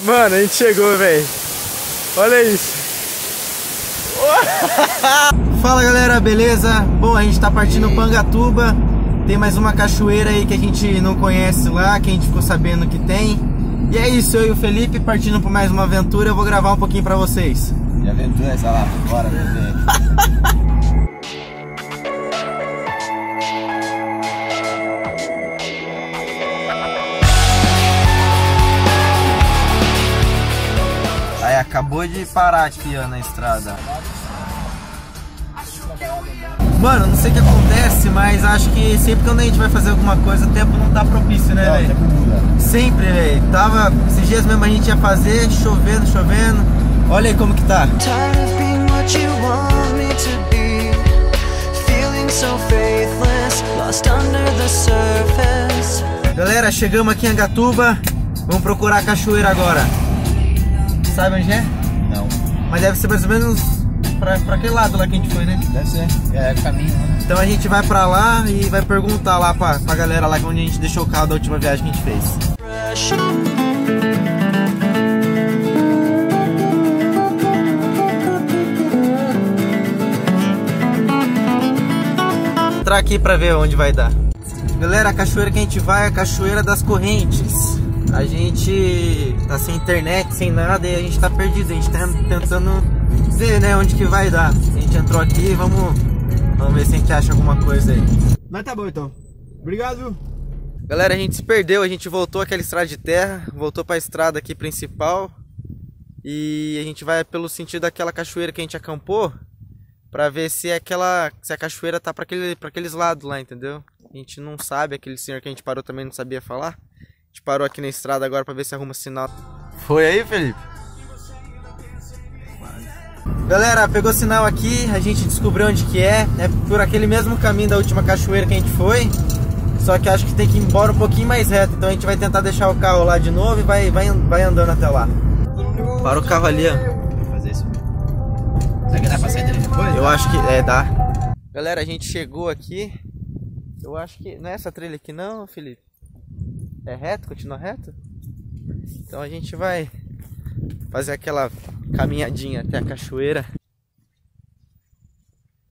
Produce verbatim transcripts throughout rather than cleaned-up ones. Mano, a gente chegou, velho. Olha isso. Fala, galera, beleza? Bom, a gente tá partindo para Angatuba. Tem mais uma cachoeira aí que a gente não conhece lá, que a gente ficou sabendo que tem. E é isso, eu e o Felipe partindo por mais uma aventura. Eu vou gravar um pouquinho pra vocês. Que aventura é essa lá? Bora, bebê. Acabou de parar aqui, ó, na estrada. Mano, não sei o que acontece, mas acho que sempre que a gente vai fazer alguma coisa, o tempo não tá propício, né, velho? Sempre, velho. Tava esses dias mesmo, a gente ia fazer, chovendo, chovendo. Olha aí como que tá. Galera, chegamos aqui em Angatuba. Vamos procurar a cachoeira agora. Sabe onde é? Não. Mas deve ser mais ou menos pra, pra aquele lado lá que a gente foi, né? Deve ser. É, é o caminho, né? Então a gente vai pra lá e vai perguntar lá pra, pra galera lá onde a gente deixou o carro da última viagem que a gente fez. Vou entrar aqui pra ver onde vai dar. Galera, a cachoeira que a gente vai é a Cachoeira das Correntes. A gente tá sem internet, sem nada, e a gente tá perdido. A gente tá tentando ver, né, onde que vai dar. A gente entrou aqui, vamos, vamos ver se a gente acha alguma coisa aí. Mas tá bom então. Obrigado. Galera, a gente se perdeu, a gente voltou àquela estrada de terra, voltou pra estrada aqui principal. E a gente vai pelo sentido daquela cachoeira que a gente acampou, pra ver se, é aquela, se a cachoeira tá pra, aquele, pra aqueles lados lá, entendeu? A gente não sabe, aquele senhor que a gente parou também não sabia falar. A gente parou aqui na estrada agora pra ver se arruma sinal. Foi aí, Felipe? Galera, pegou sinal aqui, a gente descobriu onde que é. É por aquele mesmo caminho da última cachoeira que a gente foi. Só que acho que tem que ir embora um pouquinho mais reto. Então a gente vai tentar deixar o carro lá de novo e vai, vai, vai andando até lá. Para o carro ali, ó. Fazer isso. Será que dá pra sair dele depois? Eu acho que é, dá. Galera, a gente chegou aqui. Eu acho que... Não é essa trilha aqui não, Felipe? É reto? Continua reto? Então a gente vai fazer aquela caminhadinha até a cachoeira.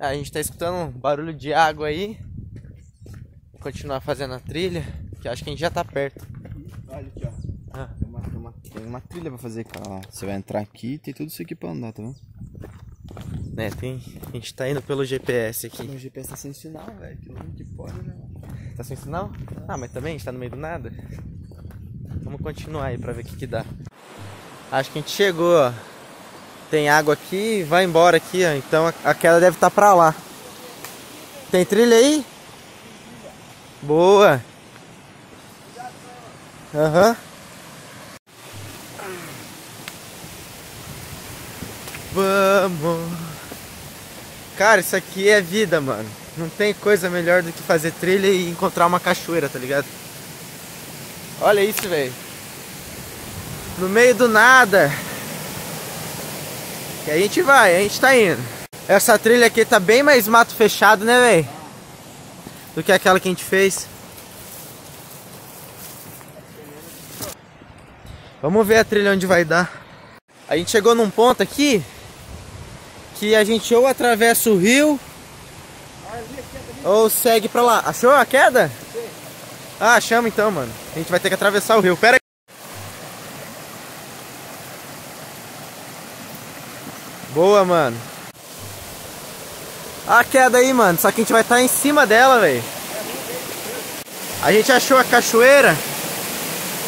Ah, a gente tá escutando um barulho de água aí. Vou continuar fazendo a trilha, que acho que a gente já tá perto. Olha aqui, ó. Ah. Tem, uma, tem, uma, tem uma trilha pra fazer, cara. Você vai entrar aqui e tem tudo isso aqui pra andar, tá vendo? É, tem... A gente tá indo pelo G P S aqui. O G P S tá sem sinal, velho. Que nome que pode, né? Tá sem sinal? Ah, mas também a gente tá no meio do nada. Vamos continuar aí pra ver o que que dá. Acho que a gente chegou, ó. Tem água aqui, vai embora aqui, ó. Então a queda deve estar pra lá. Tem trilha aí? Boa! Aham. Vamos! Cara, isso aqui é vida, mano. Não tem coisa melhor do que fazer trilha e encontrar uma cachoeira, tá ligado? Olha isso, velho. No meio do nada. E a gente vai, a gente tá indo. Essa trilha aqui tá bem mais mato fechado, né, velho? Do que aquela que a gente fez. Vamos ver a trilha onde vai dar. A gente chegou num ponto aqui que a gente ou atravessa o rio ou segue pra lá. Achou a queda? Sim. Ah, achamos então, mano. A gente vai ter que atravessar o rio. Pera aí. Boa, mano. A queda aí, mano. Só que a gente vai estar em cima dela, velho. A gente achou a cachoeira.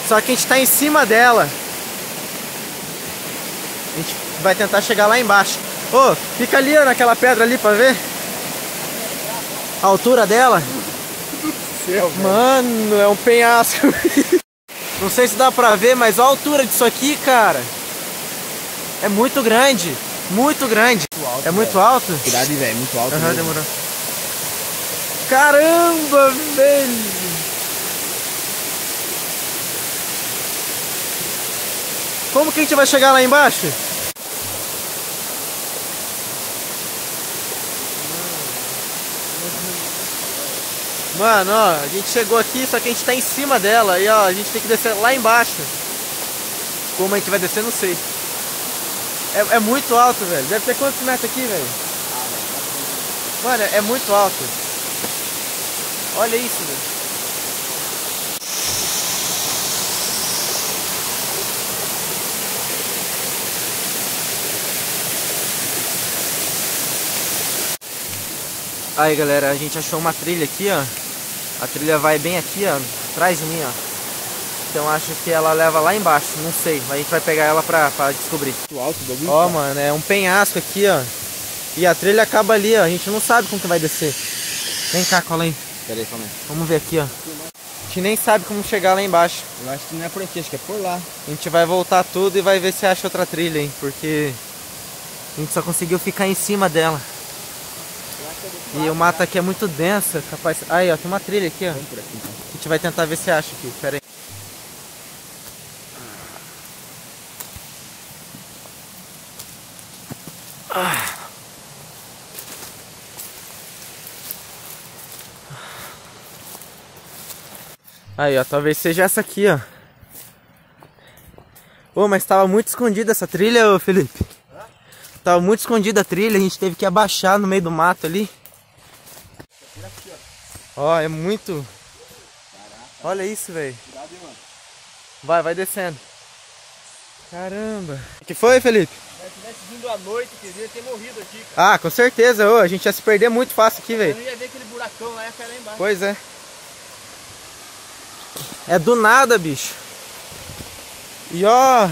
Só que a gente tá em cima dela. A gente vai tentar chegar lá embaixo. Ô, oh, fica ali, ó, naquela pedra ali pra ver a altura dela. Céu, mano, é um penhasco. Não sei se dá pra ver, mas olha a altura disso aqui, cara. É muito grande. Muito grande. Muito alto, é muito véio. Alto? Cuidado, velho. Muito alto. Aham, demorou. Caramba, velho. Como que a gente vai chegar lá embaixo? Mano, ó, a gente chegou aqui, só que a gente tá em cima dela. E ó, a gente tem que descer lá embaixo. Como a gente vai descer, não sei. É, é muito alto, velho. Deve ter quantos metros aqui, velho? Mano, é muito alto. Olha isso, velho. Aí, galera, a gente achou uma trilha aqui, ó. A trilha vai bem aqui, ó, atrás de mim, ó. Então acho que ela leva lá embaixo, não sei. A gente vai pegar ela pra, pra descobrir. Alto, bagulho, ó, cara. Mano, é um penhasco aqui, ó. E a trilha acaba ali, ó. A gente não sabe como que vai descer. Vem cá, cola aí. Pera aí, calma aí. Vamos ver aqui, ó. A gente nem sabe como chegar lá embaixo. Eu acho que não é por aqui, acho que é por lá. A gente vai voltar tudo e vai ver se acha outra trilha, hein. Porque a gente só conseguiu ficar em cima dela. E o mato aqui é muito denso, capaz... Aí, ó, tem uma trilha aqui, ó. Vamos por aqui, então. A gente vai tentar ver se acha aqui, pera aí. Ah. Aí, ó, talvez seja essa aqui, ó. Ô, mas tava muito escondida essa trilha, ô, Felipe. Tava muito escondida a trilha, a gente teve que abaixar no meio do mato ali. Ó, é muito... Olha isso, velho. Vai, vai descendo. Caramba. O que foi, Felipe? Se tivesse vindo à noite, queria ter morrido aqui, cara. Ah, com certeza. Ô, a gente ia se perder muito fácil aqui, velho. Eu não ia ver aquele buracão lá, ia cair lá embaixo. Pois é. É do nada, bicho. E ó,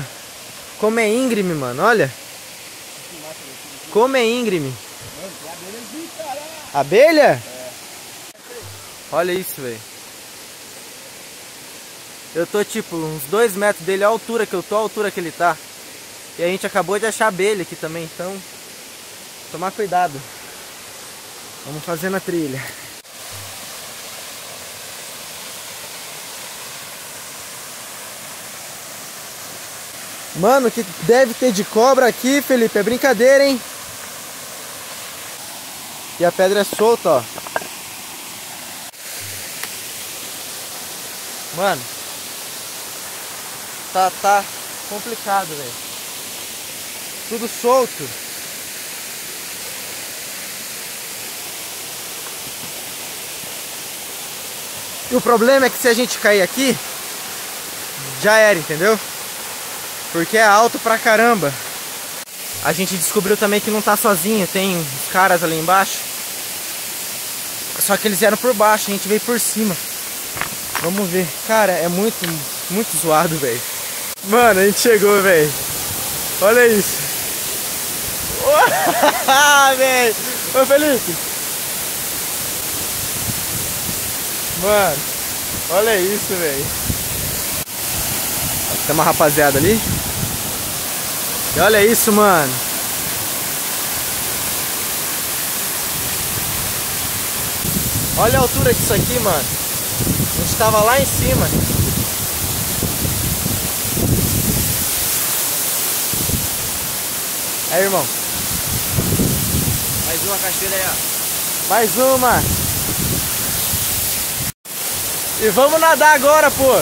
como é íngreme, mano, olha. Como é íngreme. Mano, tem abelha aqui, caralho. Abelha? É. Olha isso, velho. Eu tô tipo uns dois metros dele, a altura que eu tô, a altura que ele tá. E a gente acabou de achar abelha aqui também, então... Tomar cuidado. Vamos fazendo a trilha. Mano, o que deve ter de cobra aqui, Felipe? É brincadeira, hein? E a pedra é solta, ó. Mano, tá, tá complicado, velho. Tudo solto. E o problema é que se a gente cair aqui, já era, entendeu? Porque é alto pra caramba. A gente descobriu também que não tá sozinho. Tem os caras ali embaixo. Só que eles vieram por baixo, a gente veio por cima. Vamos ver. Cara, é muito, muito zoado, velho. Mano, a gente chegou, velho. Olha isso. Velho. Ô, Felipe. Mano, olha isso, velho. Tem uma rapaziada ali. E olha isso, mano. Olha a altura disso aqui, mano. A gente tava lá em cima. Aí, irmão. Mais uma cachoeira aí, ó. Mais uma. E vamos nadar agora, pô.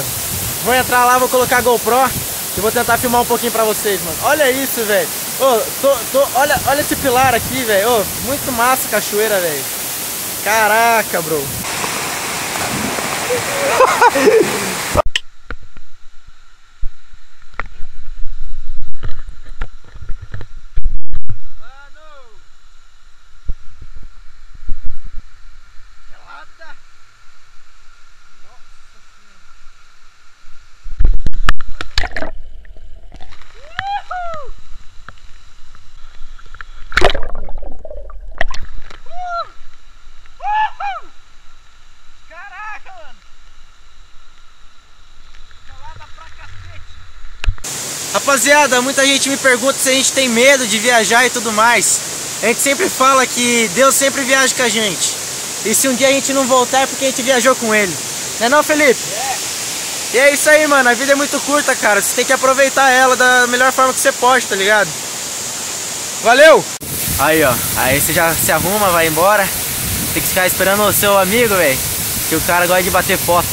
Vou entrar lá, vou colocar a GoPro e vou tentar filmar um pouquinho pra vocês, mano. Olha isso, velho. Oh, tô, tô, olha, olha esse pilar aqui, velho. Oh, muito massa a cachoeira, velho. Caraca, bro. Rapaziada, muita gente me pergunta se a gente tem medo de viajar e tudo mais. A gente sempre fala que Deus sempre viaja com a gente. E se um dia a gente não voltar é porque a gente viajou com ele. Não é não, Felipe? É. E é isso aí, mano. A vida é muito curta, cara. Você tem que aproveitar ela da melhor forma que você pode, tá ligado? Valeu! Aí, ó. Aí você já se arruma, vai embora. Tem que ficar esperando o seu amigo, velho. Que o cara gosta de bater foto.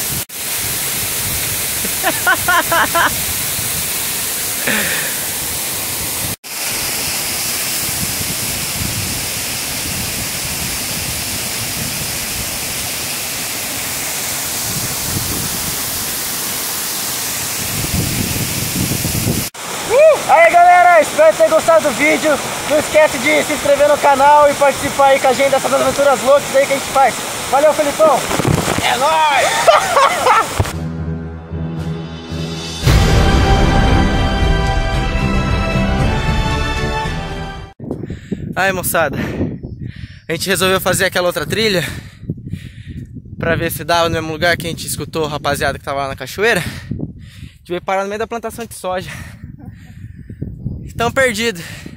Espero que tenham gostado do vídeo. Não esquece de se inscrever no canal e participar aí com a gente dessas aventuras loucas aí que a gente faz. Valeu, Felipão! É nóis! Aí, moçada, a gente resolveu fazer aquela outra trilha pra ver se dava no mesmo lugar que a gente escutou o rapaziada que tava lá na cachoeira. A gente veio parar no meio da plantação de soja. Estão perdidos.